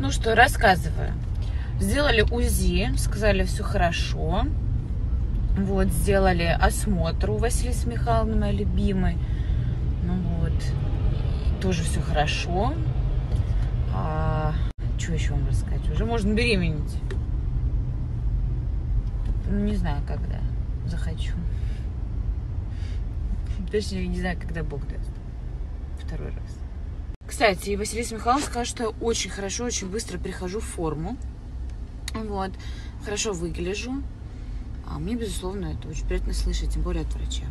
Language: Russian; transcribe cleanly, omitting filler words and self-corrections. Ну что, рассказываю. Сделали УЗИ, сказали, все хорошо. Вот, сделали осмотр у Василисы Михайловны, моей любимой. Ну вот, тоже все хорошо. Что еще вам рассказать? Уже можно беременеть. Ну, не знаю, когда захочу. Точнее, не знаю, когда Бог даст. Второй раз. Кстати, Василиса Михайловна сказала, что я очень хорошо, очень быстро прихожу в форму. Вот. Хорошо выгляжу. А мне, безусловно, это очень приятно слышать, тем более от врача.